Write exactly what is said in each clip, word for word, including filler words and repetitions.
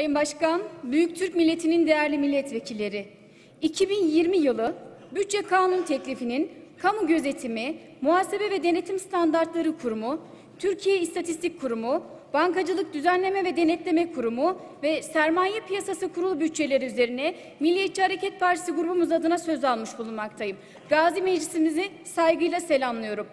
Sayın Başkan, Büyük Türk Milleti'nin değerli milletvekilleri, iki bin yirmi yılı bütçe kanun teklifinin Kamu Gözetimi, Muhasebe ve Denetim Standartları Kurumu, Türkiye İstatistik Kurumu, Bankacılık Düzenleme ve Denetleme Kurumu ve Sermaye Piyasası Kurulu bütçeleri üzerine Milliyetçi Hareket Partisi grubumuz adına söz almış bulunmaktayım. Gazi Meclisimizi saygıyla selamlıyorum.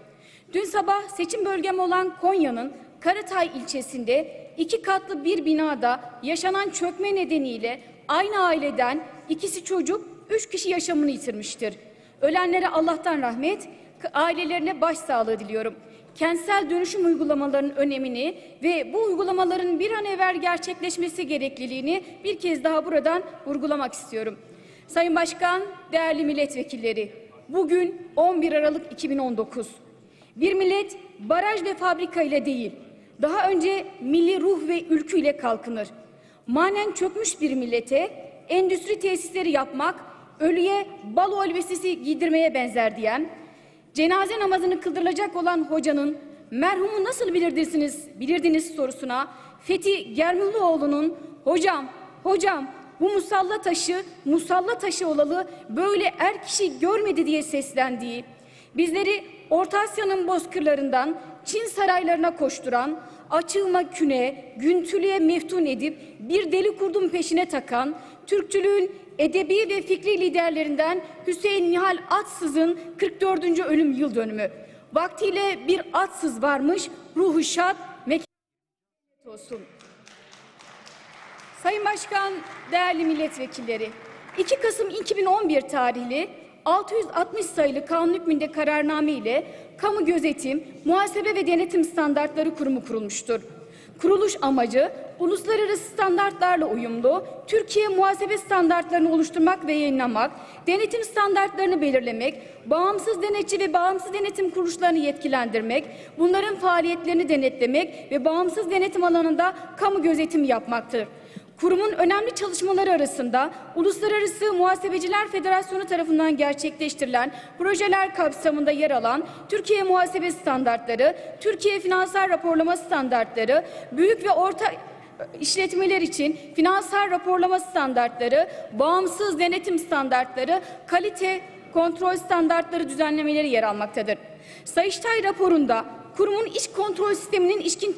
Dün sabah seçim bölgem olan Konya'nın Karatay ilçesinde iki katlı bir binada yaşanan çökme nedeniyle aynı aileden ikisi çocuk, üç kişi yaşamını yitirmiştir. Ölenlere Allah'tan rahmet, ailelerine başsağlığı diliyorum. Kentsel dönüşüm uygulamalarının önemini ve bu uygulamaların bir an evvel gerçekleşmesi gerekliliğini bir kez daha buradan vurgulamak istiyorum. Sayın Başkan, değerli milletvekilleri, bugün on bir Aralık iki bin on dokuz. Bir millet baraj ve fabrika ile değil, daha önce milli ruh ve ülkü ile kalkınır. Manen çökmüş bir millete endüstri tesisleri yapmak, ölüye balo elbisesi giydirmeye benzer diyen, cenaze namazını kıldırılacak olan hocanın merhumu nasıl bilirdiniz, bilirdiniz sorusuna Fethi Germüllüoğlu'nun hocam hocam bu musalla taşı musalla taşı olalı böyle er kişi görmedi diye seslendiği, bizleri Orta Asya'nın bozkırlarından Çin saraylarına koşturan, açığıma küne, güntülüğe meftun edip bir deli kurdun peşine takan, Türkçülüğün edebi ve fikri liderlerinden Hüseyin Nihal Atsız'ın kırk dördüncü ölüm yıl dönümü. Vaktiyle bir Atsız varmış, ruhu şad, mekanı olsun. Sayın Başkan, değerli milletvekilleri, iki Kasım iki bin on bir tarihli altı yüz altmış sayılı kanun hükmünde kararname ile Kamu Gözetim, Muhasebe ve Denetim Standartları Kurumu kurulmuştur. Kuruluş amacı, uluslararası standartlarla uyumlu, Türkiye muhasebe standartlarını oluşturmak ve yayınlamak, denetim standartlarını belirlemek, bağımsız denetçi ve bağımsız denetim kuruluşlarını yetkilendirmek, bunların faaliyetlerini denetlemek ve bağımsız denetim alanında kamu gözetimi yapmaktır. Kurumun önemli çalışmaları arasında Uluslararası Muhasebeciler Federasyonu tarafından gerçekleştirilen projeler kapsamında yer alan Türkiye Muhasebe Standartları, Türkiye Finansal Raporlama Standartları, büyük ve orta işletmeler için finansal raporlama standartları, bağımsız denetim standartları, kalite kontrol standartları düzenlemeleri yer almaktadır. Sayıştay raporunda kurumun iç kontrol sisteminin işkin,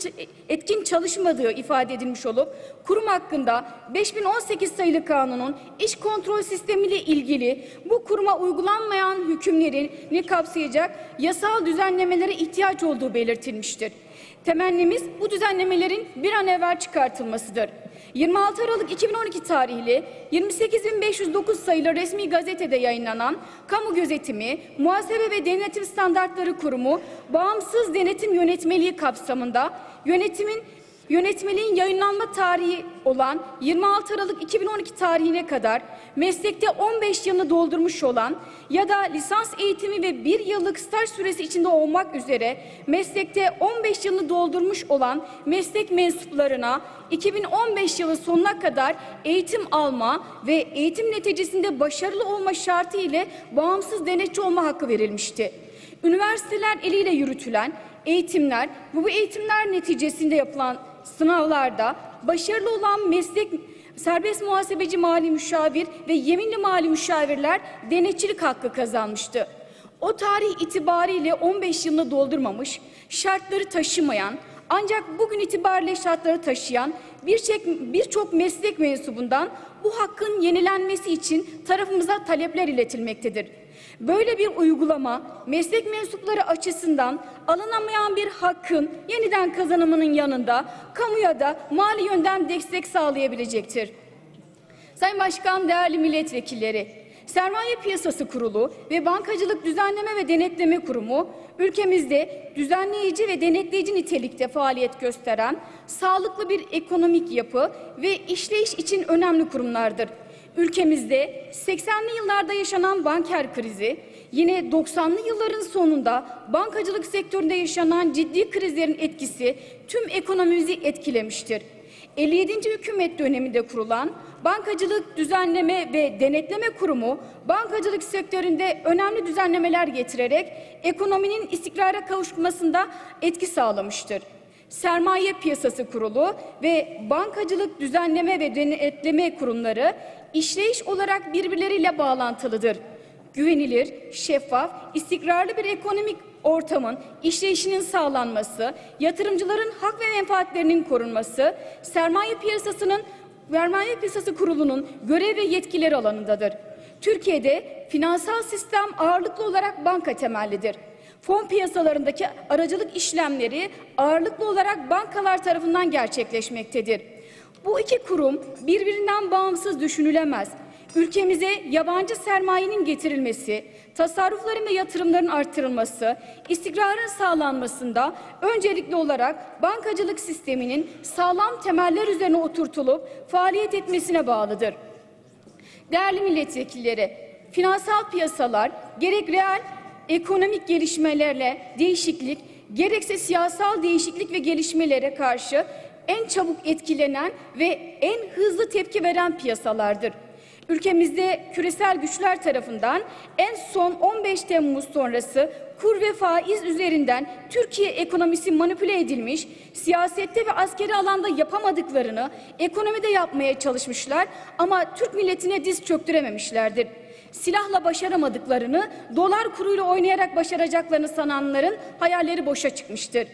etkin çalışmadığı ifade edilmiş olup, kurum hakkında beş bin on sekiz sayılı kanunun iç kontrol sistemiyle ilgili bu kuruma uygulanmayan hükümlerini kapsayacak yasal düzenlemelere ihtiyaç olduğu belirtilmiştir. Temennimiz bu düzenlemelerin bir an evvel çıkartılmasıdır. yirmi altı Aralık iki bin on iki tarihli yirmi sekiz bin beş yüz dokuz sayılı resmi gazetede yayınlanan Kamu Gözetimi, Muhasebe ve Denetim Standartları Kurumu, Bağımsız Denetim Yönetmeliği kapsamında yönetimin Yönetmeliğin yayınlanma tarihi olan yirmi altı Aralık iki bin on iki tarihine kadar meslekte on beş yılını doldurmuş olan ya da lisans eğitimi ve bir yıllık staj süresi içinde olmak üzere meslekte on beş yılını doldurmuş olan meslek mensuplarına iki bin on beş yılı sonuna kadar eğitim alma ve eğitim neticesinde başarılı olma şartı ile bağımsız denetçi olma hakkı verilmişti. Üniversiteler eliyle yürütülen eğitimler, bu eğitimler neticesinde yapılan sınavlarda başarılı olan meslek serbest muhasebeci mali müşavir ve yeminli mali müşavirler denetçilik hakkı kazanmıştı. O tarih itibariyle on beş yılını doldurmamış, şartları taşımayan, ancak bugün itibariyle şartları taşıyan birçok meslek mensubundan bu hakkın yenilenmesi için tarafımıza talepler iletilmektedir. Böyle bir uygulama meslek mensupları açısından alınamayan bir hakkın yeniden kazanımının yanında kamuya da mali yönden destek sağlayabilecektir. Sayın Başkan, değerli milletvekilleri, Sermaye Piyasası Kurulu ve Bankacılık Düzenleme ve Denetleme Kurumu ülkemizde düzenleyici ve denetleyici nitelikte faaliyet gösteren sağlıklı bir ekonomik yapı ve işleyiş için önemli kurumlardır. Ülkemizde seksenli yıllarda yaşanan banker krizi, yine doksanlı yılların sonunda bankacılık sektöründe yaşanan ciddi krizlerin etkisi tüm ekonomimizi etkilemiştir. elli yedinci hükümet döneminde kurulan Bankacılık Düzenleme ve Denetleme Kurumu, bankacılık sektöründe önemli düzenlemeler getirerek ekonominin istikrara kavuşmasında etki sağlamıştır. Sermaye Piyasası Kurulu ve Bankacılık Düzenleme ve Denetleme Kurumları işleyiş olarak birbirleriyle bağlantılıdır. Güvenilir, şeffaf, istikrarlı bir ekonomik ortamın işleyişinin sağlanması, yatırımcıların hak ve menfaatlerinin korunması, sermaye piyasasının, sermaye piyasası kurulunun görev ve yetkileri alanındadır. Türkiye'de finansal sistem ağırlıklı olarak banka temellidir. Fon piyasalarındaki aracılık işlemleri ağırlıklı olarak bankalar tarafından gerçekleşmektedir. Bu iki kurum birbirinden bağımsız düşünülemez. Ülkemize yabancı sermayenin getirilmesi, tasarrufların ve yatırımların artırılması, istikrarın sağlanmasında öncelikli olarak bankacılık sisteminin sağlam temeller üzerine oturtulup faaliyet etmesine bağlıdır. Değerli milletvekilleri, finansal piyasalar gerek reel ekonomik gelişmelerle değişiklik, gerekse siyasal değişiklik ve gelişmelere karşı en çabuk etkilenen ve en hızlı tepki veren piyasalardır. Ülkemizde küresel güçler tarafından en son on beş Temmuz sonrası kur ve faiz üzerinden Türkiye ekonomisi manipüle edilmiş, siyasette ve askeri alanda yapamadıklarını ekonomide yapmaya çalışmışlar ama Türk milletine diz çöktürememişlerdir. Silahla başaramadıklarını, dolar kuruyla oynayarak başaracaklarını sananların hayalleri boşa çıkmıştır.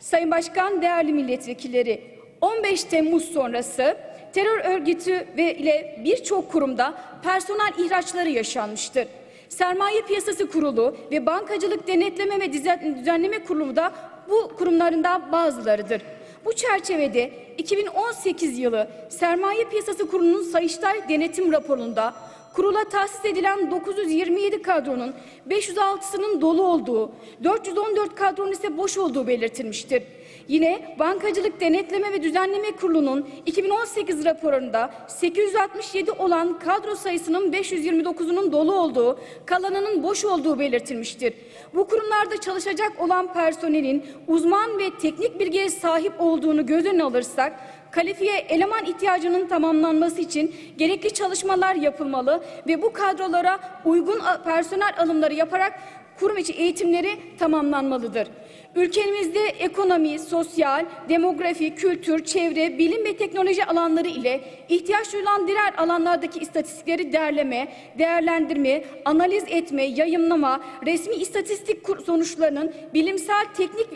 Sayın Başkan, değerli milletvekilleri, on beş Temmuz sonrası terör örgütü ve ile birçok kurumda personel ihraçları yaşanmıştır. Sermaye Piyasası Kurulu ve Bankacılık Denetleme ve Düzenleme Kurulu da bu kurumlarından bazılarıdır. Bu çerçevede iki bin on sekiz yılı Sermaye Piyasası Kurulu'nun Sayıştay Denetim Raporu'nda kurula tahsis edilen dokuz yüz yirmi yedi kadronun beş yüz altısının dolu olduğu, dört yüz on dört kadronun ise boş olduğu belirtilmiştir. Yine Bankacılık Denetleme ve Düzenleme Kurulu'nun iki bin on sekiz raporunda sekiz yüz altmış yedi olan kadro sayısının beş yüz yirmi dokuzunun dolu olduğu, kalanının boş olduğu belirtilmiştir. Bu kurumlarda çalışacak olan personelin uzman ve teknik bilgiye sahip olduğunu göz önüne alırsak, kalifiye eleman ihtiyacının tamamlanması için gerekli çalışmalar yapılmalı ve bu kadrolara uygun personel alımları yaparak kurum içi eğitimleri tamamlanmalıdır. Ülkemizde ekonomi, sosyal, demografi, kültür, çevre, bilim ve teknoloji alanları ile ihtiyaç duyulan diğer alanlardaki istatistikleri derleme, değerlendirme, analiz etme, yayımlama, resmi istatistik sonuçlarının bilimsel, teknik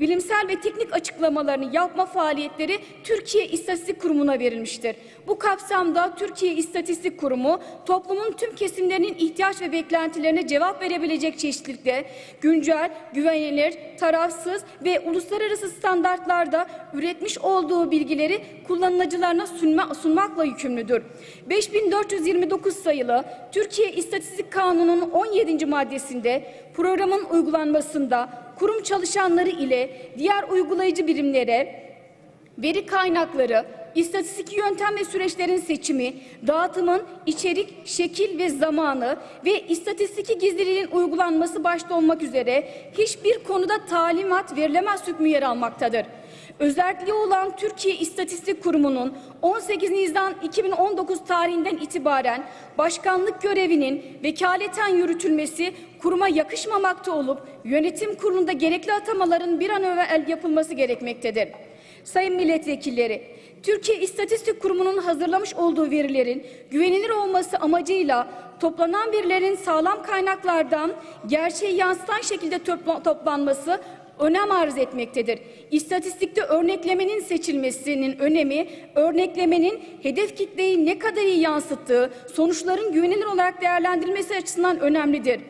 bilimsel ve teknik açıklamalarını yapma faaliyetleri Türkiye İstatistik Kurumu'na verilmiştir. Bu kapsamda Türkiye İstatistik Kurumu, toplumun tüm kesimlerinin ihtiyaç ve beklentilerine cevap verebilecek çeşitlilikte, güncel, güvenilir, tarafsız ve uluslararası standartlarda üretmiş olduğu bilgileri kullanıcılarına sunma, sunmakla yükümlüdür. beş bin dört yüz yirmi dokuz sayılı Türkiye İstatistik Kanunu'nun on yedinci maddesinde programın uygulanmasında, kurum çalışanları ile diğer uygulayıcı birimlere veri kaynakları, istatistik yöntem ve süreçlerin seçimi, dağıtımın içerik, şekil ve zamanı ve istatistik gizliliğin uygulanması başta olmak üzere hiçbir konuda talimat verilemez hükmü yer almaktadır. Özelliği olan Türkiye İstatistik Kurumu'nun on sekiz Nisan iki bin on dokuz tarihinden itibaren başkanlık görevinin vekaleten yürütülmesi kuruma yakışmamakta olup yönetim kurulunda gerekli atamaların bir an evvel yapılması gerekmektedir. Sayın milletvekilleri, Türkiye İstatistik Kurumu'nun hazırlamış olduğu verilerin güvenilir olması amacıyla toplanan verilerin sağlam kaynaklardan gerçeği yansıtan şekilde toplanması önem arz etmektedir. İstatistikte örneklemenin seçilmesinin önemi, örneklemenin hedef kitleyi ne kadar iyi yansıttığı, sonuçların güvenilir olarak değerlendirilmesi açısından önemlidir.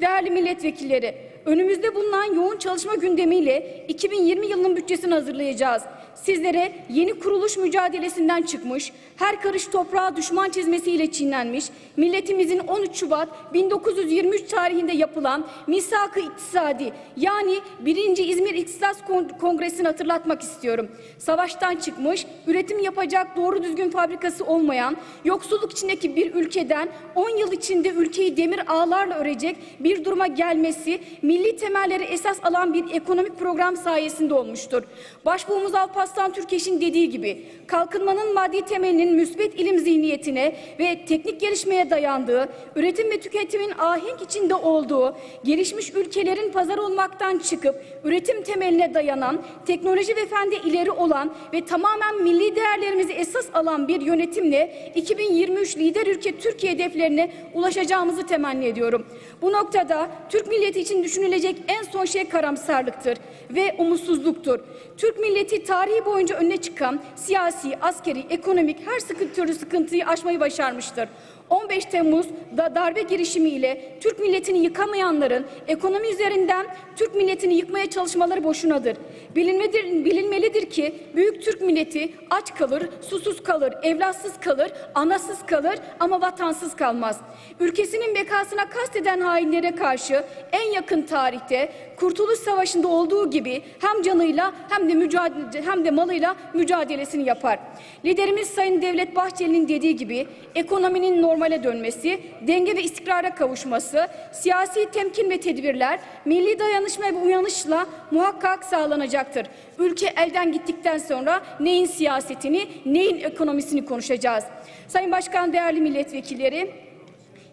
Değerli milletvekilleri, önümüzde bulunan yoğun çalışma gündemiyle iki bin yirmi yılının bütçesini hazırlayacağız. Sizlere yeni kuruluş mücadelesinden çıkmış, her karış toprağa düşman çizmesiyle çiğnenmiş, milletimizin on üç Şubat bin dokuz yüz yirmi üç tarihinde yapılan Misak-ı İktisadi, yani birinci İzmir İktisat Kongresi'ni hatırlatmak istiyorum. Savaştan çıkmış, üretim yapacak doğru düzgün fabrikası olmayan, yoksulluk içindeki bir ülkeden on yıl içinde ülkeyi demir ağlarla örecek bir duruma gelmesi, milletimiz milli temelleri esas alan bir ekonomik program sayesinde olmuştur. Başbuğumuz Alparslan Türkeş'in dediği gibi kalkınmanın maddi temelinin müsbet ilim zihniyetine ve teknik gelişmeye dayandığı, üretim ve tüketimin ahenk içinde olduğu, gelişmiş ülkelerin pazar olmaktan çıkıp üretim temeline dayanan, teknoloji ve fende ileri olan ve tamamen milli değerlerimizi esas alan bir yönetimle iki bin yirmi üç lider ülke Türkiye hedeflerine ulaşacağımızı temenni ediyorum. Bu noktada Türk milleti için düşünülecek en son şey karamsarlıktır ve umutsuzluktur. Türk milleti tarihi boyunca önüne çıkan siyasi, askeri, ekonomik her türlü sıkıntıyı aşmayı başarmıştır. on beş Temmuz'da darbe girişimiyle Türk milletini yıkamayanların ekonomi üzerinden Türk milletini yıkmaya çalışmaları boşunadır. Bilinmedir, bilinmelidir ki büyük Türk milleti aç kalır, susuz kalır, evlatsız kalır, anasız kalır ama vatansız kalmaz. Ülkesinin bekasına kasteden hainlere karşı en yakın tarihte Kurtuluş Savaşı'nda olduğu gibi hem canıyla hem de mücadele, hem de malıyla mücadelesini yapar. Liderimiz Sayın Devlet Bahçeli'nin dediği gibi ekonominin normal normale dönmesi, denge ve istikrara kavuşması, siyasi temkin ve tedbirler, milli dayanışma ve uyanışla muhakkak sağlanacaktır. Ülke elden gittikten sonra neyin siyasetini, neyin ekonomisini konuşacağız. Sayın Başkan, değerli milletvekilleri,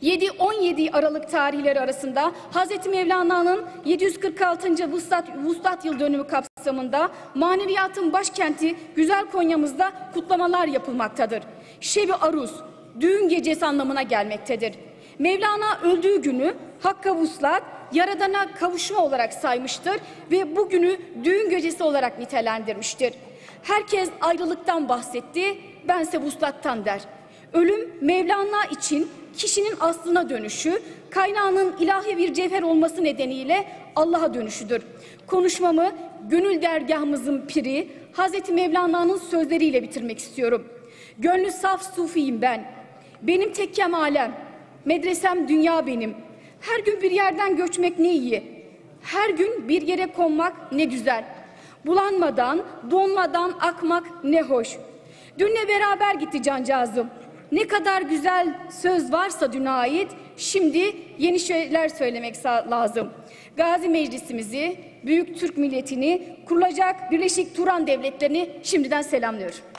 yedi on yedi Aralık tarihleri arasında Hazreti Mevlana'nın yedi yüz kırk altıncı Vuslat, Vuslat Yıl Dönümü kapsamında maneviyatın başkenti güzel Konya'mızda kutlamalar yapılmaktadır. Şebi Aruz, düğün gecesi anlamına gelmektedir. Mevlana öldüğü günü Hakka Vuslat, Yaradan'a kavuşma olarak saymıştır ve bugünü düğün gecesi olarak nitelendirmiştir. Herkes ayrılıktan bahsetti, bense Vuslat'tan der. Ölüm Mevlana için kişinin aslına dönüşü, kaynağının ilahi bir cevher olması nedeniyle Allah'a dönüşüdür. Konuşmamı gönül dergahımızın piri Hazreti Mevlana'nın sözleriyle bitirmek istiyorum. Gönlü saf sufiyim ben. Benim tekkem alem, medresem dünya benim. Her gün bir yerden göçmek ne iyi, her gün bir yere konmak ne güzel. Bulanmadan, donmadan akmak ne hoş. Dünle beraber gitti cancağızım. Ne kadar güzel söz varsa düne ait, şimdi yeni şeyler söylemek lazım. Gazi Meclisimizi, büyük Türk milletini, kurulacak Birleşik Turan Devletleri'ni şimdiden selamlıyorum.